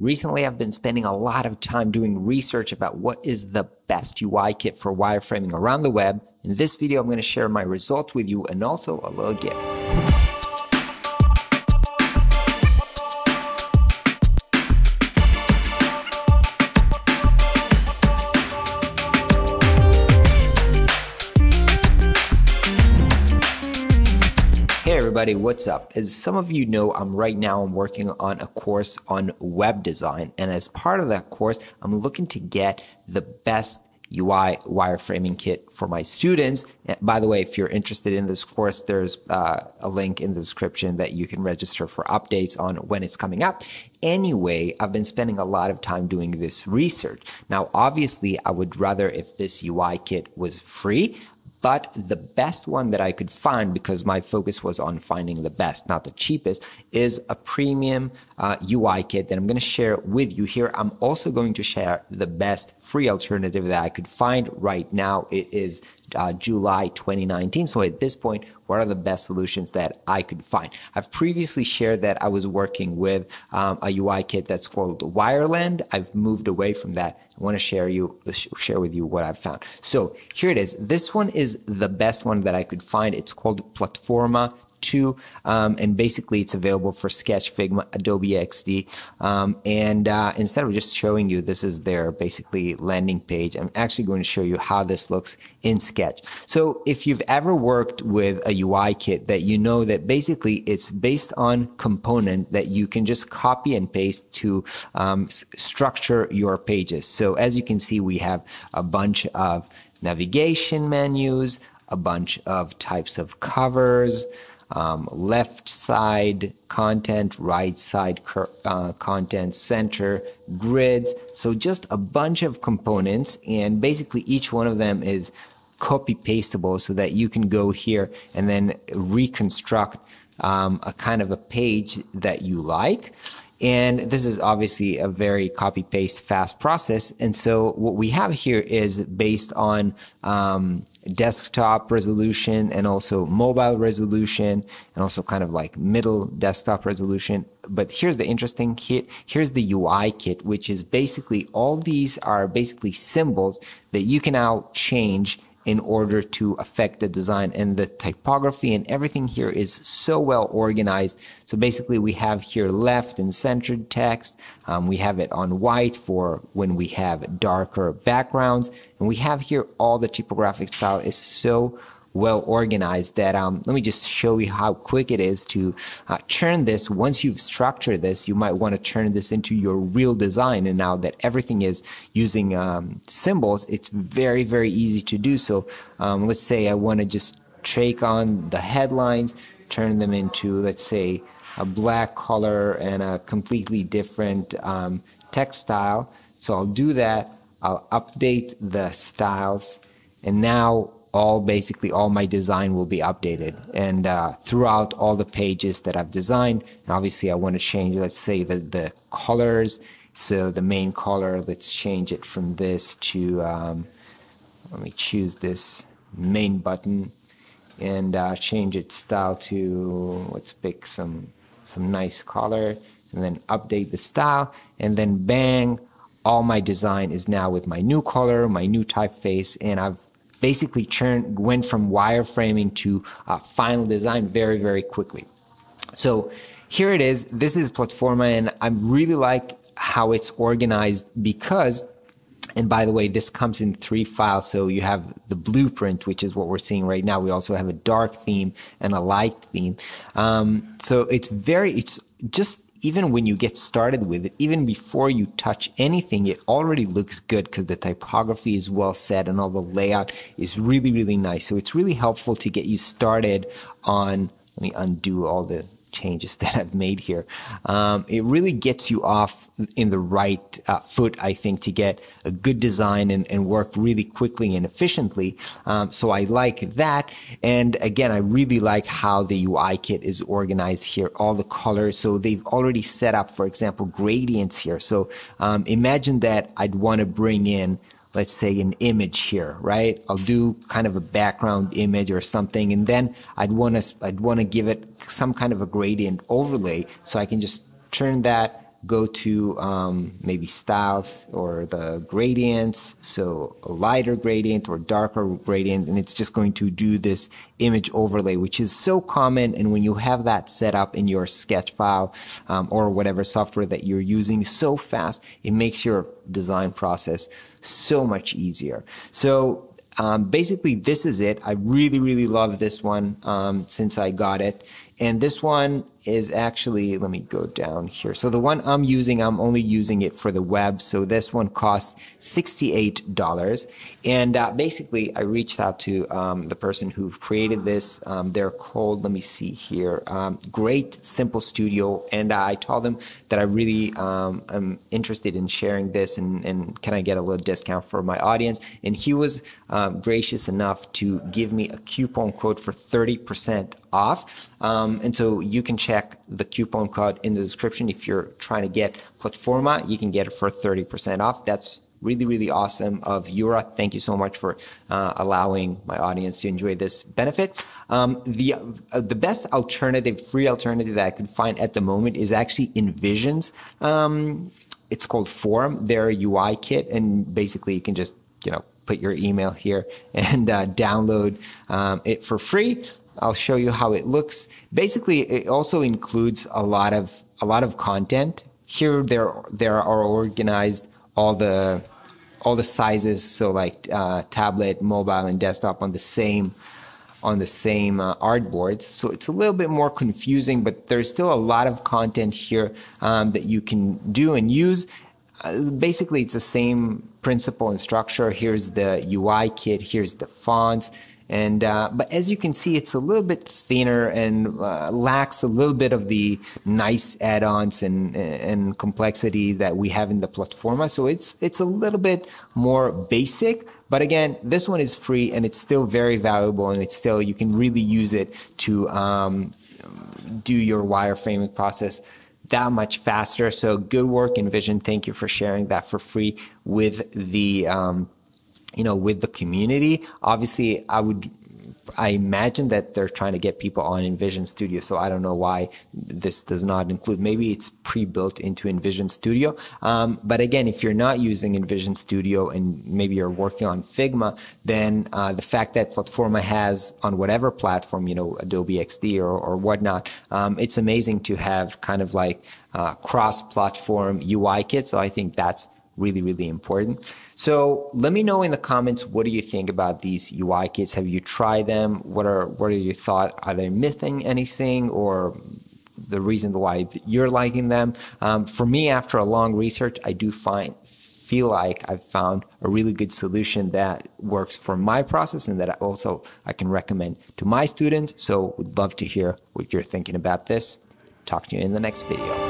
Recently, I've been spending a lot of time doing research about what is the best UI kit for wireframing around the web. In this video, I'm going to share my results with you and also a little gift. Everybody, what's up? As some of you know, I'm working on a course on web design, and as part of that course, I'm looking to get the best UI wireframing kit for my students. And by the way, if you're interested in this course, there's a link in the description that you can register for updates on when it's coming up. Anyway, I've been spending a lot of time doing this research. Now, obviously, I would rather if this UI kit was free, but the best one that I could find, because my focus was on finding the best, not the cheapest, is a premium UI kit that I'm going to share with you here. I'm also going to share the best free alternative that I could find right now. It is July 2019. So at this point, what are the best solutions that I could find? I've previously shared that I was working with a UI kit that's called Wireland. I've moved away from that. I want to share with you what I've found. So here it is. This one is the best one that I could find. It's called Platforma 2, and basically it's available for Sketch, Figma, Adobe XD. Instead of just showing you, this is their basically landing page, I'm actually going to show you how this looks in Sketch. So if you've ever worked with a UI kit that you know that basically it's based on component that you can just copy and paste to structure your pages. So as you can see, we have a bunch of navigation menus, a bunch of types of covers, left side content, right side content, center, grids. So just a bunch of components, and basically each one of them is copy pastable so that you can go here and then reconstruct a kind of a page that you like. And this is obviously a very copy paste fast process. And so what we have here is based on desktop resolution and also mobile resolution and also kind of like middle desktop resolution. But here's the interesting kit. Here's the UI kit, which is basically all these are basically symbols that you can now change in order to affect the design, and the typography and everything here is so well organized. So basically we have here left and centered text. We have it on white for when we have darker backgrounds. And we have here all the typographic style is so well organized that let me just show you how quick it is to turn this. Once you've structured this, you might want to turn this into your real design, and now that everything is using symbols, it's very, very easy to do. So let's say I want to just take on the headlines, turn them into, let's say, a black color and a completely different text style. So I'll do that. I'll update the styles, and now all my design will be updated, and throughout all the pages that I've designed. And obviously I want to change, let's say, the colors. So the main color, let's change it from this to let me choose this main button and change its style to, let's pick some nice color, and then update the style, and then bang, all my design is now with my new color, my new typeface, and I've basically went from wireframing to final design very, very quickly. So here it is. This is Platforma, and I really like how it's organized because, and by the way, this comes in 3 files. So you have the blueprint, which is what we're seeing right now. We also have a dark theme and a light theme. So it's just, even when you get started with it, even before you touch anything, it already looks good because the typography is well set and all the layout is really, really nice. So it's really helpful to get you started on, let me undo all the changes that I've made here. It really gets you off in the right foot, I think, to get a good design and work really quickly and efficiently. So I like that. And again, I really like how the UI kit is organized here, all the colors. So they've already set up, for example, gradients here. So imagine that I'd want to bring in, let's say, an image here, right? I'll do kind of a background image or something, and then I'd want to give it some kind of a gradient overlay, so I can just turn that go to maybe styles or the gradients, so a lighter gradient or darker gradient, and it's just going to do this image overlay, which is so common. And when you have that set up in your sketch file or whatever software that you're using so fast, it makes your design process so much easier. So basically, this is it. I really, really love this one since I got it. And this one is actually, let me go down here. So the one I'm using, I'm only using it for the web. So this one costs $68. And basically, I reached out to the person who created this. They're called, let me see here, Great Simple Studio. And I told them that I really am interested in sharing this and can I get a little discount for my audience? And he was gracious enough to give me a coupon code for 30% off. And so you can check the coupon code in the description. If you're trying to get Platforma, you can get it for 30% off. That's really, really awesome of Yura. Thank you so much for allowing my audience to enjoy this benefit. The best alternative, free alternative that I could find at the moment is actually InVision's. It's called Forum, their UI kit. And basically you can just, you know, put your email here and download it for free. I'll show you how it looks. Basically, it also includes a lot of content. Here there are organized all the sizes, so like tablet, mobile, and desktop on the same artboards. So it's a little bit more confusing, but there's still a lot of content here that you can do and use. Basically, it's the same principle and structure. Here's the UI kit. Here's the fonts. And but as you can see, it's a little bit thinner and lacks a little bit of the nice add-ons and complexity that we have in the Platforma. So it's a little bit more basic. But again, this one is free and it's still very valuable, and it's still, you can really use it to do your wireframing process that much faster. So good work, InVision. Thank you for sharing that for free with the with the community. Obviously, I imagine that they're trying to get people on InVision Studio, so I don't know why this does not include. Maybe it's pre-built into InVision Studio. But again, if you're not using InVision Studio and maybe you're working on Figma, then the fact that Platforma has on whatever platform, you know, Adobe XD or whatnot, it's amazing to have kind of like cross-platform UI kits. So I think that's really, really important. So let me know in the comments, what do you think about these UI kits? Have you tried them? What are your thoughts? Are they missing anything, or the reason why you're liking them? For me, after a long research, I do feel like I've found a really good solution that works for my process and that also I can recommend to my students. So would love to hear what you're thinking about this. Talk to you in the next video.